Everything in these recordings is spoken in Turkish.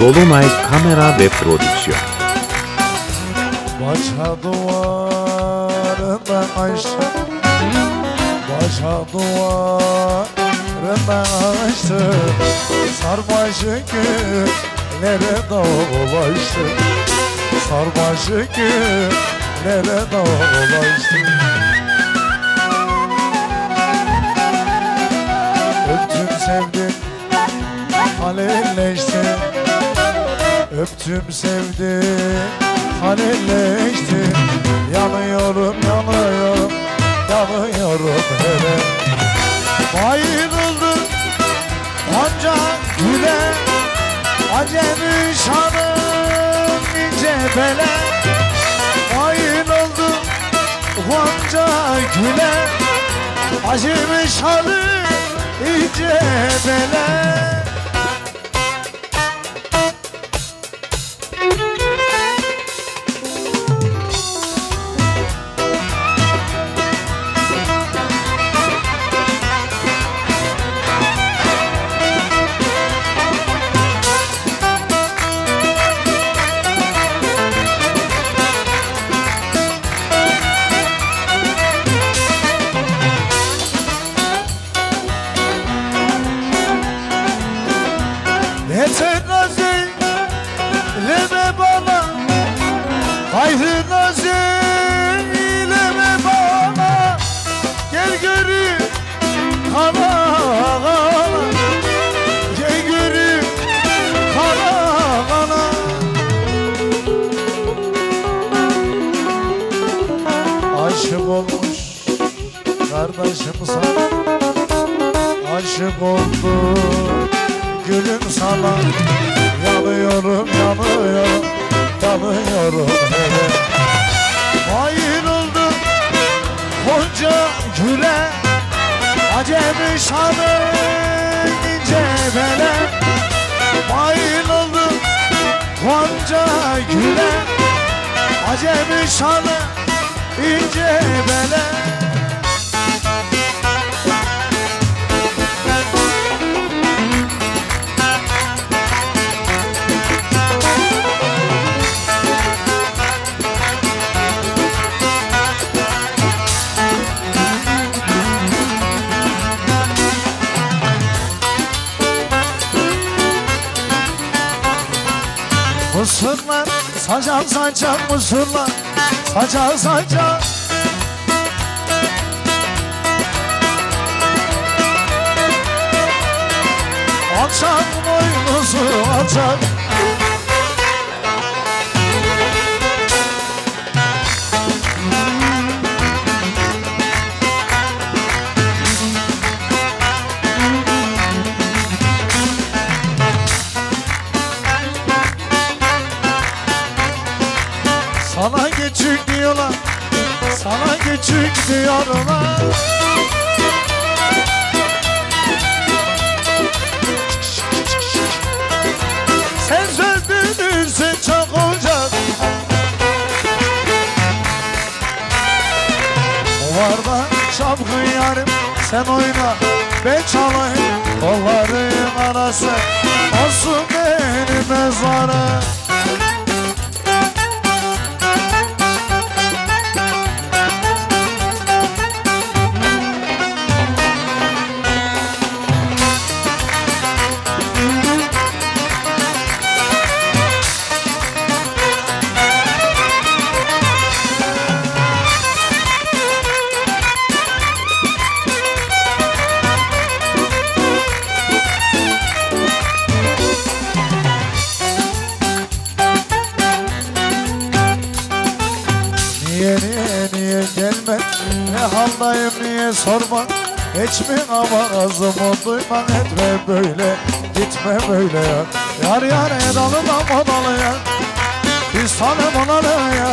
Dolunay Kamera ve Prodüksiyon. Başa duvarında açtım, başa duvarında açtım, sarmaşık güllere dolaştım, sarmaşık güllere dolaştım. Öptüm sevdim, halilleştim, öptüm sevdim, halilleştim. Yanıyorum, yanıyorum, yanıyorum hele. Bayıldım ancak güle, acemi şanım nice bele. Bayıldım ancak güle, acemi şanım nice bele. Eyleme bana, hayrı nazım eyleme bana. Gel görüm kana kana, gel görüm kana kana. Aşık olmuş kardeşim sana, aşık oldu gülüm sana. Yanıyorum, yanıyorum, yanıyorum hele. Bayıldım Gonca güle, acemi şanım ince bele. Bayıldım Gonca güle, acemi şanım ince bele. Mısırlar, saçar saçar mısırlar, saçar saçar. Açar boynuzu açar, sana küçük diyorlar, sana küçük diyorlar. Sen sözlüsün çok olacak, duvarda çapkın yarım. Sen oyna, ben çalayım, kollarım arası olsun benim mezarım. Niye gelme, ne haldayım niye sorma. Hiç mi avazımı duyman, etme böyle, gitme böyle ya. Yar yar edalına modalıya, biz tanım onalıya.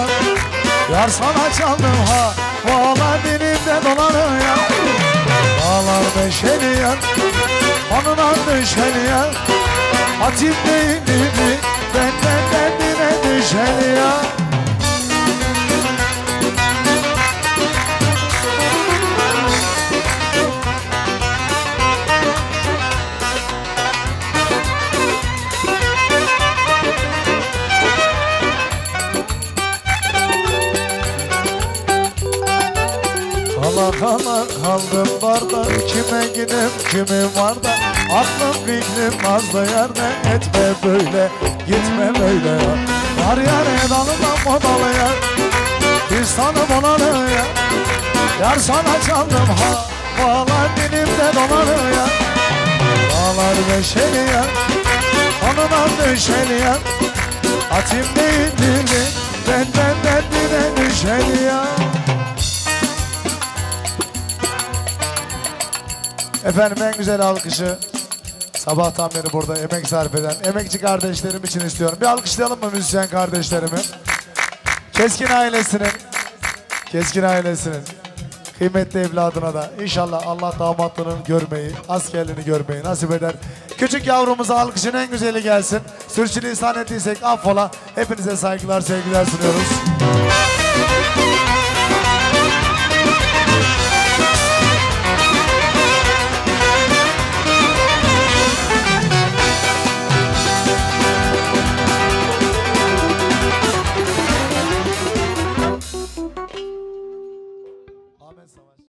Yar sana çaldım ha, bağlar dilimde dolanıya. Bağlar beşeli ya, onunla düşeli ya. Hatim değil mi, benden kendine düşeli ya. zaman kaldım barda, kime gidip kimim var da, aklım fikrim az da yerde. Etme böyle, gitme böyle ya. Yar yare dalından modalı ya, biz tanım ona ne ya. Yar sana çaldım havalar dilimde dolanır ya. Dağlar beşeri ya, onunla düşeli ya. Atim değil dilin, benden derdine düşeli ya. Efendim en güzel alkışı sabahtan beri burada emek sarf eden emekçi kardeşlerim için istiyorum. Bir alkışlayalım mı müzisyen kardeşlerimi? Keskin ailesinin kıymetli evladına da inşallah Allah damatlığını görmeyi, askerliğini görmeyi nasip eder. Küçük yavrumuza alkışın en güzeli gelsin. Sürçülisan ettiysek affola. Hepinize saygılar, sevgiler sunuyoruz.